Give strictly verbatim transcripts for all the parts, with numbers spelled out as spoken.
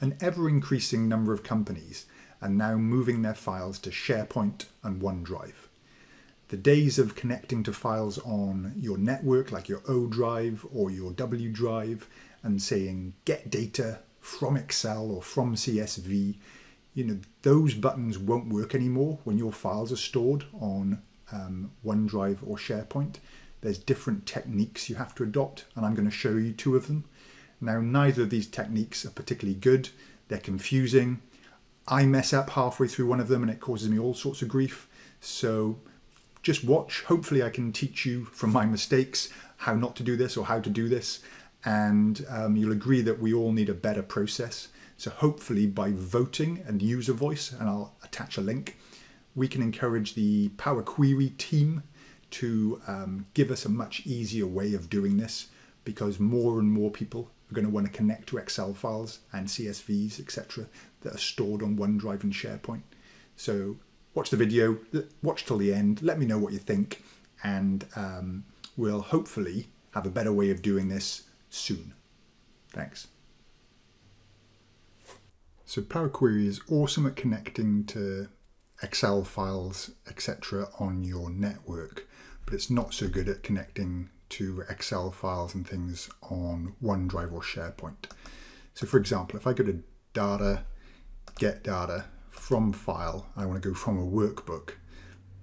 an ever-increasing number of companies are now moving their files to SharePoint and OneDrive. The days of connecting to files on your network, like your O drive or your W drive, and saying get data from Excel or from C S V, you know, those buttons won't work anymore when your files are stored on um, OneDrive or SharePoint. There's different techniques you have to adopt, and I'm going to show you two of them. Now, neither of these techniques are particularly good. They're confusing. I mess up halfway through one of them and it causes me all sorts of grief. So just watch. Hopefully I can teach you from my mistakes how not to do this or how to do this. And um, you'll agree that we all need a better process. So hopefully by voting and user voice, and I'll attach a link, we can encourage the Power Query team to um, give us a much easier way of doing this, because more and more people are going to want to connect to Excel files and C S Vs, et cetera, that are stored on OneDrive and SharePoint. So watch the video, watch till the end, let me know what you think, and um, we'll hopefully have a better way of doing this soon. Thanks. So Power Query is awesome at connecting to Excel files, et cetera, on your network, but it's not so good at connecting to Excel files and things on OneDrive or SharePoint. So for example, if I go to data, get data from file, I want to go from a workbook,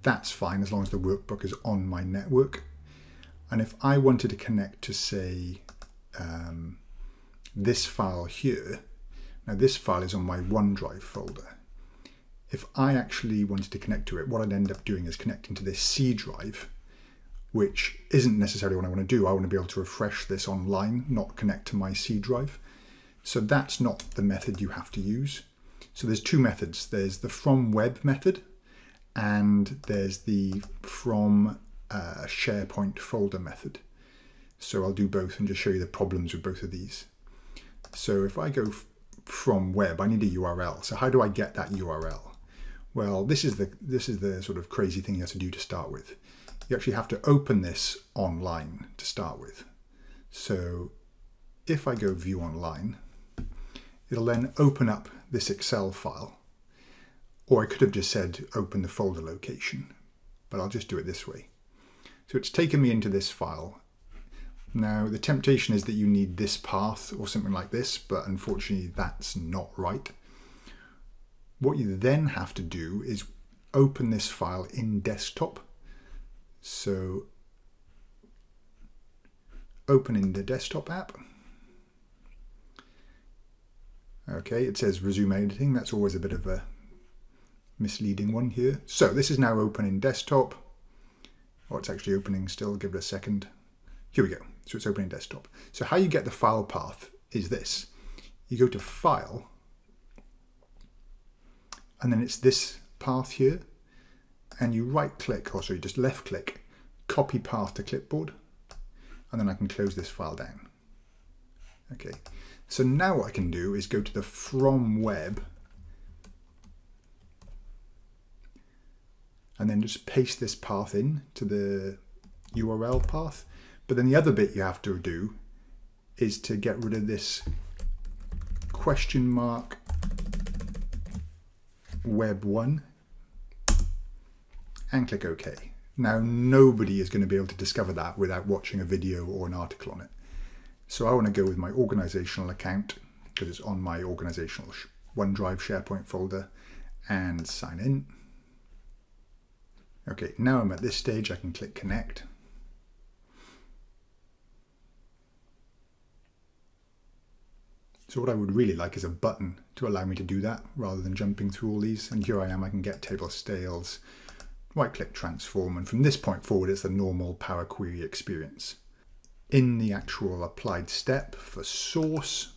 that's fine as long as the workbook is on my network. And if I wanted to connect to, say, um, this file here, now this file is on my OneDrive folder. If I actually wanted to connect to it, what I'd end up doing is connecting to this C drive, which isn't necessarily what I want to do. I want to be able to refresh this online, not connect to my C drive. So that's not the method you have to use. So there's two methods. There's the from web method, and there's the from uh, SharePoint folder method. So I'll do both and just show you the problems with both of these. So if I go from web, I need a U R L. So how do I get that U R L? Well, this is the this is the sort of crazy thing you have to do to start with. You actually have to open this online to start with. So if I go view online, it'll then open up this Excel file. Or I could have just said open the folder location, but I'll just do it this way. So it's taken me into this file. Now the temptation is that you need this path or something like this, but unfortunately that's not right. What you then have to do is open this file in desktop. So open in the desktop app. Okay, it says resume editing. That's always a bit of a misleading one here. So this is now open in desktop. Oh, it's actually opening still. Give it a second. Here we go. So it's opening desktop. So how you get the file path is this. You go to File, and then it's this path here, and you right click, or sorry, just left click, copy path to clipboard, and then I can close this file down. Okay, so now what I can do is go to the from web, and then just paste this path in to the U R L path. But then the other bit you have to do is to get rid of this question mark web one and click OK. Now nobody is going to be able to discover that without watching a video or an article on it. So I want to go with my organizational account because it's on my organizational OneDrive SharePoint folder and sign in. Okay, now I'm at this stage, I can click connect. So what I would really like is a button to allow me to do that rather than jumping through all these. And here I am, I can get table styles, right click transform. And from this point forward, it's the normal Power Query experience. In the actual applied step for source,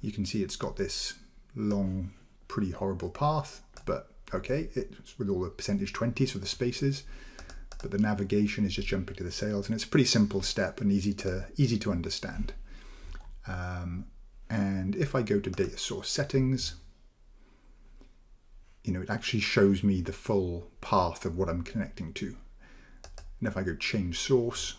you can see it's got this long, pretty horrible path, but okay, it's with all the percentage twenties for the spaces, but the navigation is just jumping to the sales, and it's a pretty simple step and easy to, easy to understand. Um, And if I go to data source settings, you know, it actually shows me the full path of what I'm connecting to. And if I go change source,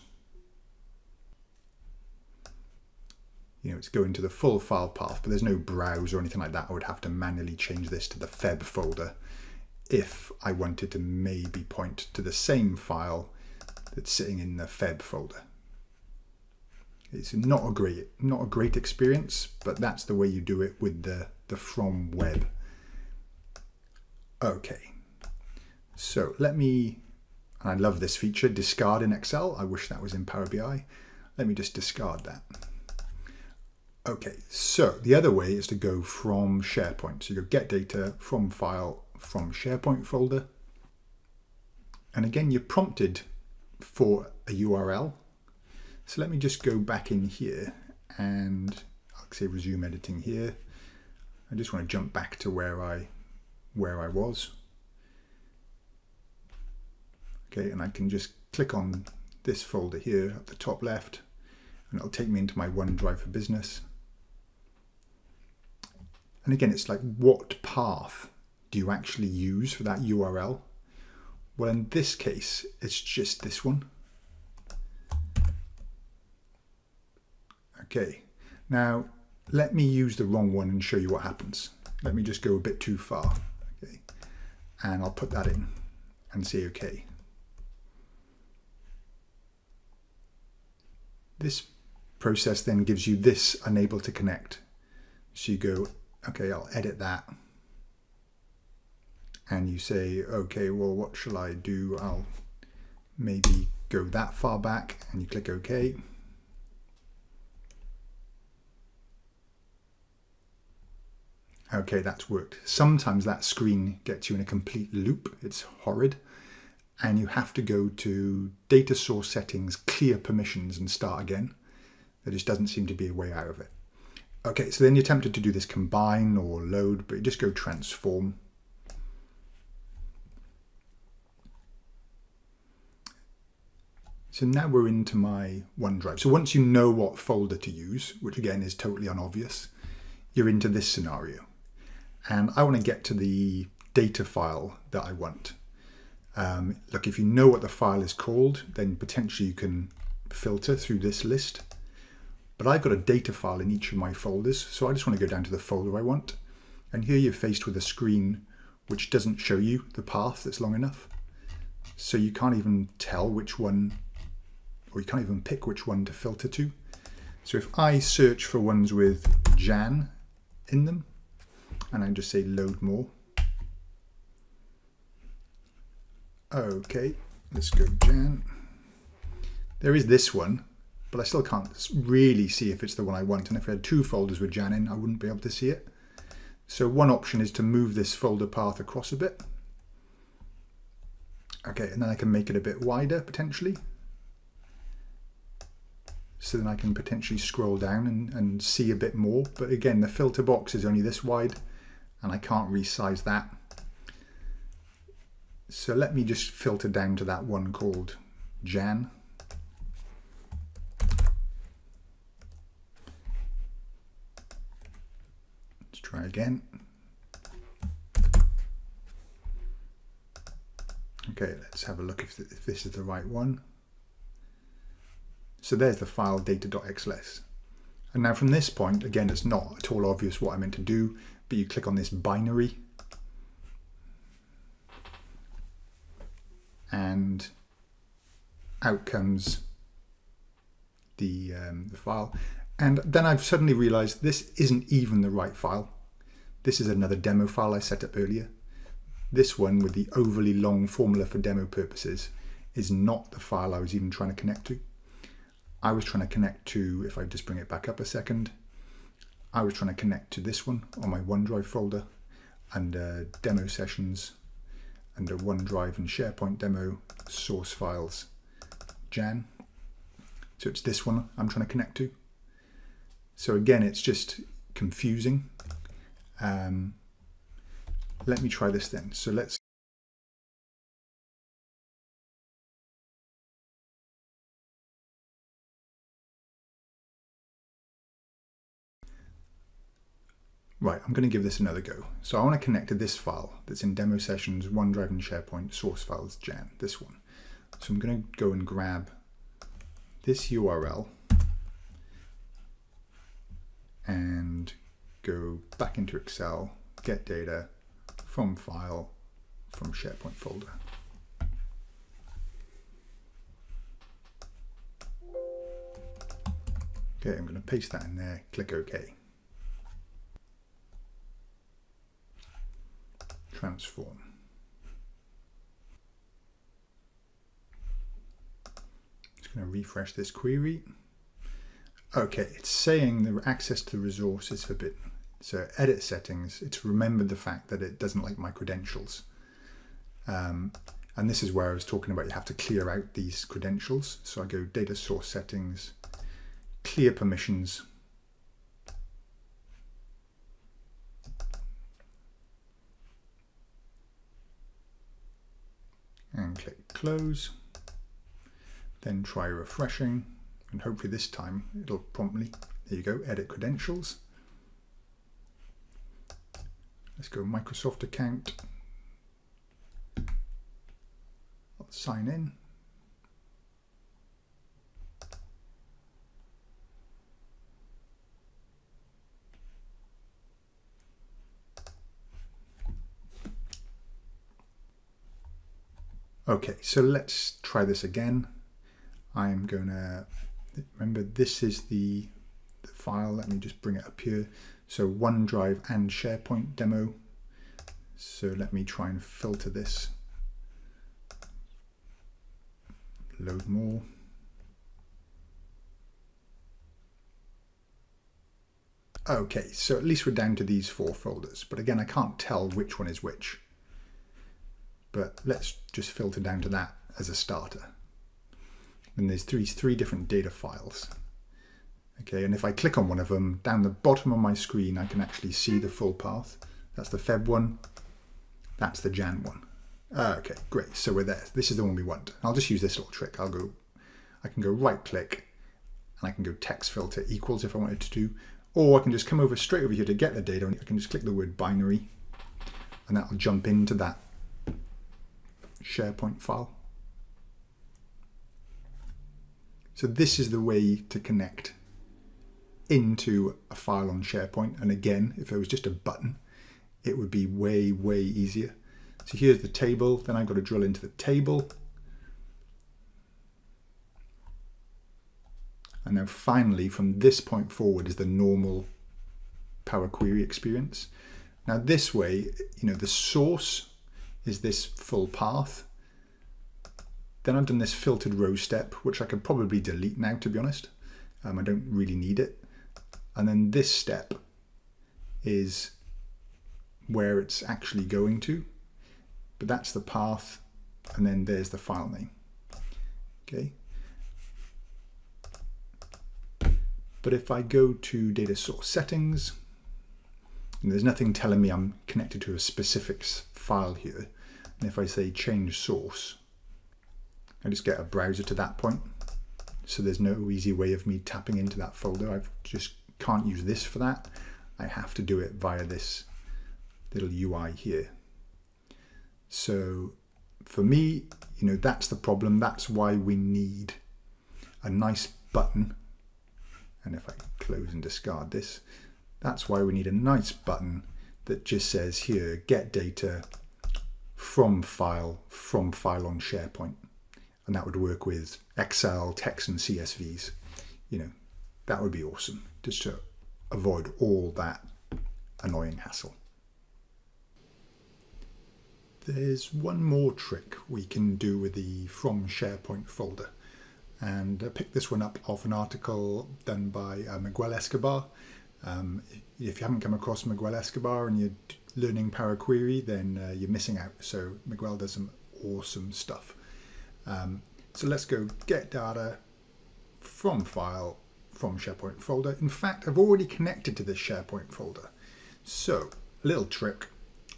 you know, it's going to the full file path, but there's no browse or anything like that. I would have to manually change this to the Feb folder if I wanted to maybe point to the same file that's sitting in the Feb folder. It's not a great, not a great experience, but that's the way you do it with the, the from web. Okay, so let me, and I love this feature, discard in Excel. I wish that was in Power B I. Let me just discard that. Okay, so the other way is to go from SharePoint. So you go get data from file from SharePoint folder. And again, you're prompted for a U R L. So let me just go back in here and I'll say resume editing here. I just want to jump back to where I where I was. Okay, and I can just click on this folder here at the top left and it'll take me into my OneDrive for Business. And again, it's like, what path do you actually use for that U R L? Well, in this case, it's just this one. Okay, now let me use the wrong one and show you what happens. Let me just go a bit too far. Okay, and I'll put that in and say okay. This process then gives you this unable to connect. So you go, okay, I'll edit that. And you say, okay, well, what shall I do? I'll maybe go that far back, and you click okay. Okay, that's worked. Sometimes that screen gets you in a complete loop. It's horrid. And you have to go to data source settings, clear permissions, and start again. There just doesn't seem to be a way out of it. Okay, so then you're tempted to do this combine or load, but you just go transform. So now we're into my OneDrive. So once you know what folder to use, which again is totally unobvious, you're into this scenario. And I want to get to the data file that I want. Um, look, if you know what the file is called, then potentially you can filter through this list. But I've got a data file in each of my folders, so I just want to go down to the folder I want. And here you're faced with a screen which doesn't show you the path that's long enough. So you can't even tell which one, or you can't even pick which one to filter to. So if I search for ones with Jan in them, and I just say load more. Okay, let's go Jan. There is this one, but I still can't really see if it's the one I want. And if I had two folders with Jan in, I wouldn't be able to see it. So one option is to move this folder path across a bit. Okay, and then I can make it a bit wider potentially. So then I can potentially scroll down and, and see a bit more. But again, the filter box is only this wide and I can't resize that. So let me just filter down to that one called Jan. Let's try again. Okay, let's have a look if, th if this is the right one. So there's the file data.xls. And now from this point, again, it's not at all obvious what I meant to do, but you click on this binary. And out comes the, um, the file. And then I've suddenly realized this isn't even the right file. This is another demo file I set up earlier. This one with the overly long formula for demo purposes is not the file I was even trying to connect to. I was trying to connect to, if I just bring it back up a second, I was trying to connect to this one on my OneDrive folder under demo sessions. Under OneDrive and SharePoint demo, source files, Jan. So it's this one I'm trying to connect to. So again, it's just confusing. Um, let me try this then. So let's Right, I'm going to give this another go. So I want to connect to this file that's in demo sessions, OneDrive and SharePoint, source files, Jan, this one. So I'm going to go and grab this U R L go back into Excel, get data from file, from SharePoint folder. Okay, I'm going to paste that in there, click OK. Transform. Just going to refresh this query. Okay, it's saying the access to the resource is forbidden. So edit settings, it's remembered the fact that it doesn't like my credentials. Um, and this is where I was talking about you have to clear out these credentials. So I go data source settings, clear permissions. And click close, then try refreshing, and hopefully this time it'll promptly, there you go, edit credentials. Let's go Microsoft account, I'll sign in. Okay, so let's try this again. I'm gonna, remember this is the, the file, let me just bring it up here. So OneDrive and SharePoint demo. So let me try and filter this. Load more. Okay, so at least we're down to these four folders, but again, I can't tell which one is which. But let's just filter down to that as a starter. And there's three, three different data files. Okay, and if I click on one of them, down the bottom of my screen, I can actually see the full path. That's the Feb one, that's the Jan one. Okay, great, so we're there. This is the one we want. I'll just use this little trick. I'll go, I can go right click, and I can go text filter equals if I wanted to do, or I can just come over straight over here to get the data, and I can just click the word binary, and that'll jump into that SharePoint file. So this is the way to connect into a file on SharePoint. And again, if it was just a button, it would be way, way easier. So here's the table, then I've got to drill into the table. And now finally, from this point forward is the normal Power Query experience. Now this way, you know, the source is this full path. Then I've done this filtered row step, which I could probably delete now, to be honest. Um, I don't really need it. And then this step is where it's actually going to, but that's the path. And then there's the file name. Okay. But if I go to data source settings, and there's nothing telling me I'm connected to a specific file here. And if I say change source, I just get a browser to that point. So there's no easy way of me tapping into that folder. I've just can't use this for that. I have to do it via this little U I here. So for me, you know, that's the problem. That's why we need a nice button. And if I close and discard this, that's why we need a nice button that just says here, get data from file, from file on SharePoint. And that would work with Excel, text and C S Vs. You know, that would be awesome just to avoid all that annoying hassle. There's one more trick we can do with the From SharePoint folder. And I picked this one up off an article done by uh, Miguel Escobar. Um, if you haven't come across Miguel Escobar and you're learning Power Query, then uh, you're missing out. So Miguel does some awesome stuff. Um, so let's go get data from file from SharePoint folder. In fact, I've already connected to this SharePoint folder. So a little trick,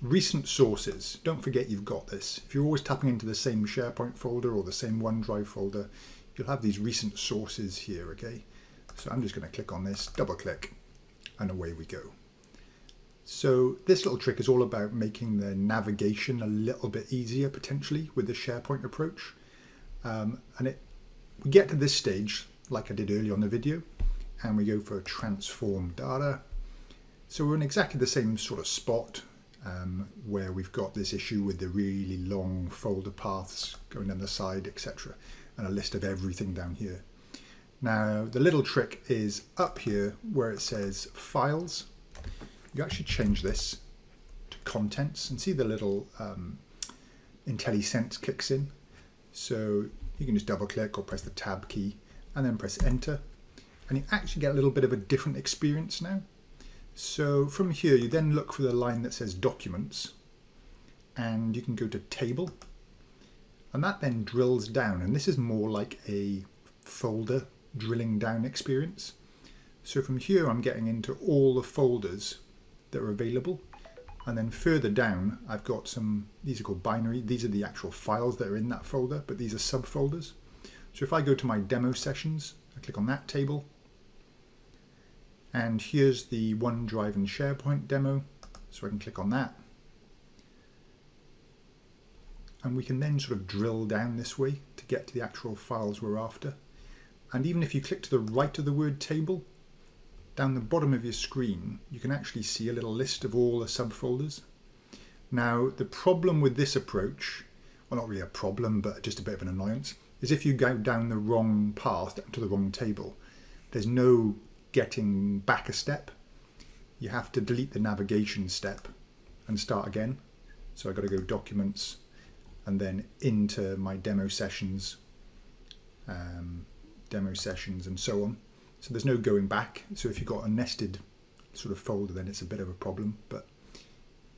recent sources. Don't forget you've got this. If you're always tapping into the same SharePoint folder or the same OneDrive folder, you'll have these recent sources here, okay? So I'm just going to click on this, double click. And away we go. So this little trick is all about making the navigation a little bit easier potentially with the SharePoint approach. Um, and it, we get to this stage like I did earlier on the video, and we go for transform data. So we're in exactly the same sort of spot um, where we've got this issue with the really long folder paths going down the side, et cetera, and a list of everything down here. Now, the little trick is up here where it says Files, you actually change this to Contents, and see the little um, IntelliSense kicks in. So you can just double click or press the Tab key and then press Enter, and you actually get a little bit of a different experience now. So from here, you then look for the line that says Documents, and you can go to Table, and that then drills down, and this is more like a folder drilling down experience. So from here I'm getting into all the folders that are available, and then further down I've got some, these are called binary, these are the actual files that are in that folder, but these are subfolders. So if I go to my demo sessions, I click on that table, and here's the OneDrive and SharePoint demo, so I can click on that, and we can then sort of drill down this way to get to the actual files we're after. And even if you click to the right of the word table, down the bottom of your screen, you can actually see a little list of all the subfolders. Now, the problem with this approach, well, not really a problem, but just a bit of an annoyance, is if you go down the wrong path, down to the wrong table, there's no getting back a step. You have to delete the navigation step and start again. So I've got to go Documents, and then into my demo sessions, um, demo sessions, and so on. So there's no going back. So if you've got a nested sort of folder, then it's a bit of a problem, but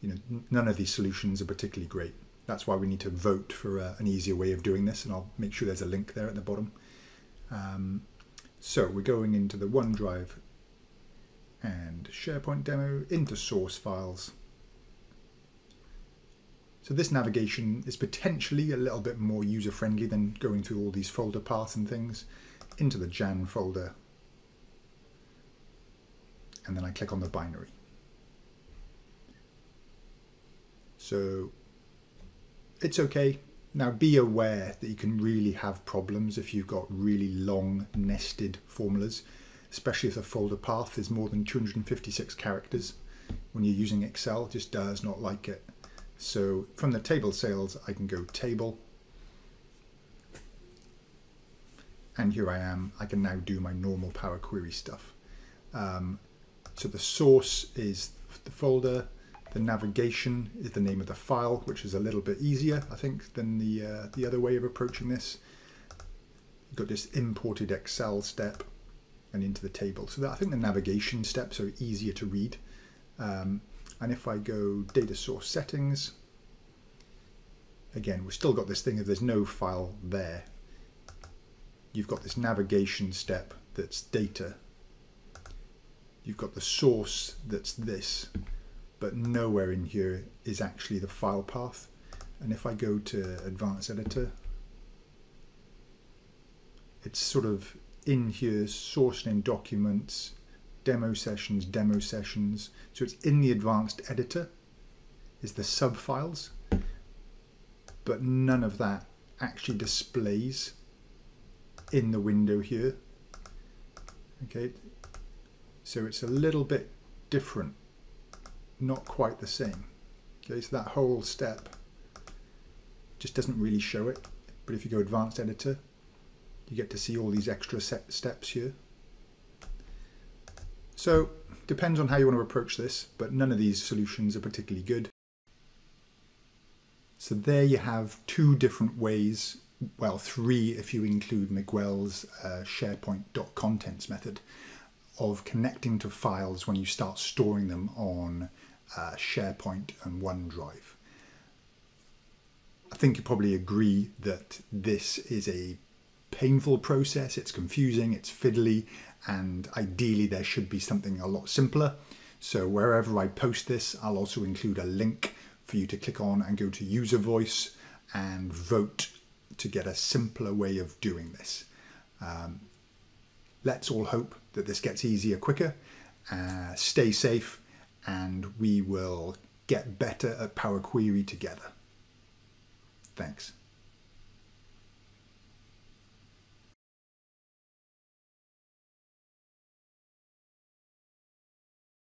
you know, none of these solutions are particularly great. That's why we need to vote for a, an easier way of doing this, and I'll make sure there's a link there at the bottom. Um, so we're going into the OneDrive and SharePoint demo, into source files. So this navigation is potentially a little bit more user-friendly than going through all these folder paths and things. Into the Jan folder, and then I click on the binary. So it's okay. Now be aware that you can really have problems if you've got really long nested formulas, especially if the folder path is more than two hundred fifty-six characters. When you're using Excel, it just does not like it. So from the table sales, I can go Table, and here I am. I can now do my normal Power Query stuff. Um, so the source is the folder, the navigation is the name of the file, which is a little bit easier, I think, than the, uh, the other way of approaching this. You've got this imported Excel step and into the table. So that, I think the navigation steps are easier to read. Um, And if I go data source settings, again, we've still got this thing of there's no file there. You've got this navigation step that's data. You've got the source that's this, but nowhere in here is actually the file path. And if I go to advanced editor, it's sort of in here, source name documents, demo sessions, demo sessions. So it's in the advanced editor, is the subfiles, but none of that actually displays in the window here. Okay, so it's a little bit different, not quite the same. Okay, so that whole step just doesn't really show it, but if you go advanced editor, you get to see all these extra set steps here. So depends on how you want to approach this, but none of these solutions are particularly good. So there you have two different ways, well, three if you include Miguel's uh, SharePoint.contents method, of connecting to files when you start storing them on uh, SharePoint and OneDrive. I think you probably agree that this is a painful process. It's confusing, it's fiddly, and ideally there should be something a lot simpler. So wherever I post this, I'll also include a link for you to click on and go to User Voice and vote to get a simpler way of doing this. Um, let's all hope that this gets easier quicker. Uh, stay safe, and we will get better at Power Query together. Thanks.